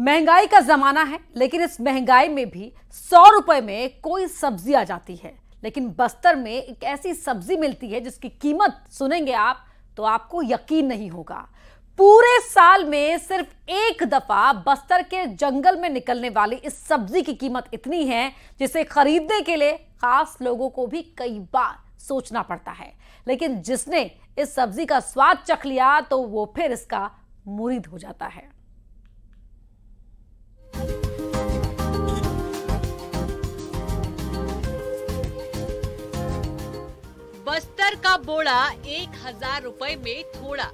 महंगाई का जमाना है, लेकिन इस महंगाई में भी 100 रुपए में कोई सब्जी आ जाती है। लेकिन बस्तर में एक ऐसी सब्जी मिलती है जिसकी कीमत सुनेंगे आप तो आपको यकीन नहीं होगा। पूरे साल में सिर्फ एक दफा बस्तर के जंगल में निकलने वाली इस सब्जी की कीमत इतनी है जिसे खरीदने के लिए खास लोगों को भी कई बार सोचना पड़ता है। लेकिन जिसने इस सब्जी का स्वाद चख लिया तो वो फिर इसका मुरीद हो जाता है। बस्तर का बोड़ा 1000 रुपए में थोड़ा।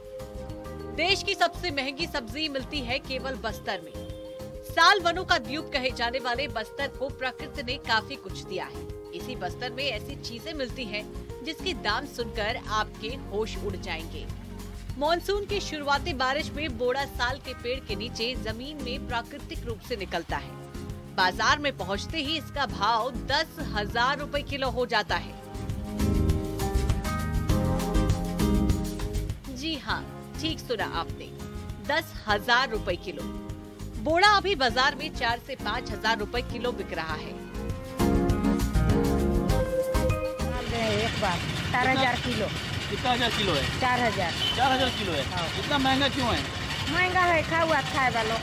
देश की सबसे महंगी सब्जी मिलती है केवल बस्तर में। साल वनों का द्वीप कहे जाने वाले बस्तर को प्रकृति ने काफी कुछ दिया है। इसी बस्तर में ऐसी चीजें मिलती हैं जिसके दाम सुनकर आपके होश उड़ जाएंगे। मॉनसून की शुरुआती बारिश में बोड़ा साल के पेड़ के नीचे जमीन में प्राकृतिक रूप से निकलता है। बाजार में पहुंचते ही इसका भाव 10,000 रुपए किलो हो जाता है। जी हाँ, ठीक सुना आपने, 10,000 रुपए किलो। बोड़ा अभी बाजार में 4 से 5 हजार रुपए किलो बिक रहा है। एक बार 4,000 किलो। कितना हजार किलो है? 4,000। 4,000 किलो है। इतना महंगा क्यों है? महंगा है, खा हुआ अच्छा है वालों।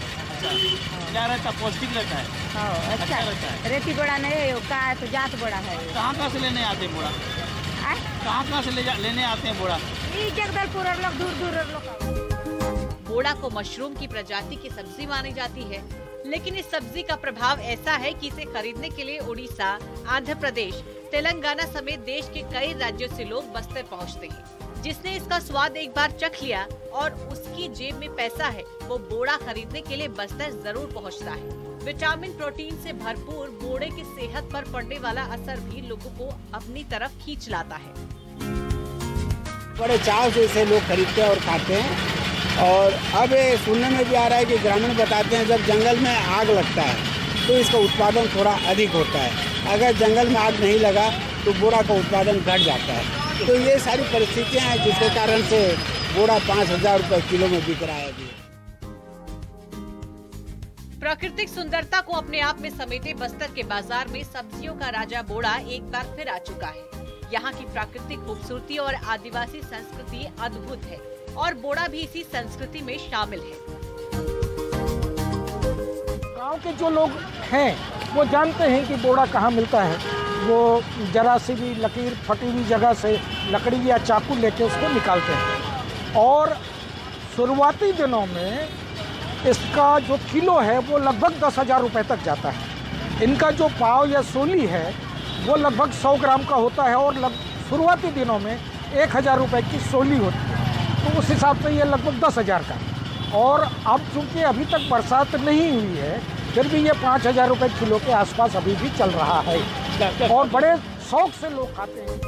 क्या रहता है? पौष्टिक रहता है, अच्छा रहता है। रेती बोड़ा नहीं है, का है तो जात बोड़ा है। कहाँ से लेने आते हैं बोड़ा? कहाँ से लेने आते हैं बोड़ा? लोग दूर लोग। बोड़ा को मशरूम की प्रजाति की सब्जी मानी जाती है, लेकिन इस सब्जी का प्रभाव ऐसा है कि इसे खरीदने के लिए उड़ीसा, आंध्र प्रदेश, तेलंगाना समेत देश के कई राज्यों से लोग बस्तर पहुंचते हैं। जिसने इसका स्वाद एक बार चख लिया और उसकी जेब में पैसा है, वो बोड़ा खरीदने के लिए बस्तर जरूर पहुँचता है। विटामिन प्रोटीन से भरपूर बोड़े की सेहत पर पड़ने वाला असर भी लोगों को अपनी तरफ खींच लाता है। बड़े चाव से इसे लोग खरीदते हैं और खाते हैं। और अब सुनने में भी आ रहा है कि ग्रामीण बताते हैं जब जंगल में आग लगता है तो इसका उत्पादन थोड़ा अधिक होता है। अगर जंगल में आग नहीं लगा तो बोड़ा का उत्पादन घट जाता है। तो ये सारी परिस्थितियां हैं जिसके कारण से बोड़ा 5,000 रुपए किलो में बिक रहा है। प्राकृतिक सुंदरता को अपने आप में समेटे बस्तर के बाजार में सब्जियों का राजा बोड़ा एक बार फिर आ चुका है। यहाँ की प्राकृतिक खूबसूरती और आदिवासी संस्कृति अद्भुत है और बोड़ा भी इसी संस्कृति में शामिल है। गांव के जो लोग हैं वो जानते हैं कि बोड़ा कहाँ मिलता है। वो जरा सी भी लकीर फटी हुई जगह से लकड़ी या चाकू लेके उसको निकालते हैं। और शुरुआती दिनों में इसका जो किलो है वो लगभग 10,000 रुपए तक जाता है। इनका जो पाव या सोली है वो लगभग 100 ग्राम का होता है और शुरुआती दिनों में 1,000 रुपए की सोली होती है। तो उस हिसाब से ये लगभग 10,000 का। और अब चूँकि अभी तक बरसात नहीं हुई है, फिर भी ये 5,000 रुपए किलो के आसपास अभी भी चल रहा है और बड़े शौक से लोग खाते हैं।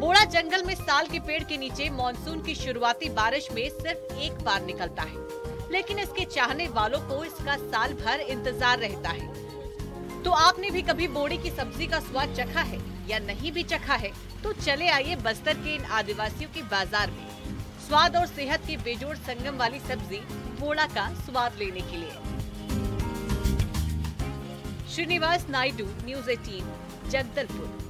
बोड़ा जंगल में साल के पेड़ के नीचे मानसून की शुरुआती बारिश में सिर्फ एक बार निकलता है, लेकिन इसके चाहने वालों को इसका साल भर इंतजार रहता है। तो आपने भी कभी बोड़े की सब्जी का स्वाद चखा है या नहीं भी चखा है तो चले आइए बस्तर के इन आदिवासियों के बाजार में स्वाद और सेहत के बेजोड़ संगम वाली सब्जी बोड़ा का स्वाद लेने के लिए। श्रीनिवास नायडू, न्यूज़ 18, जगदलपुर।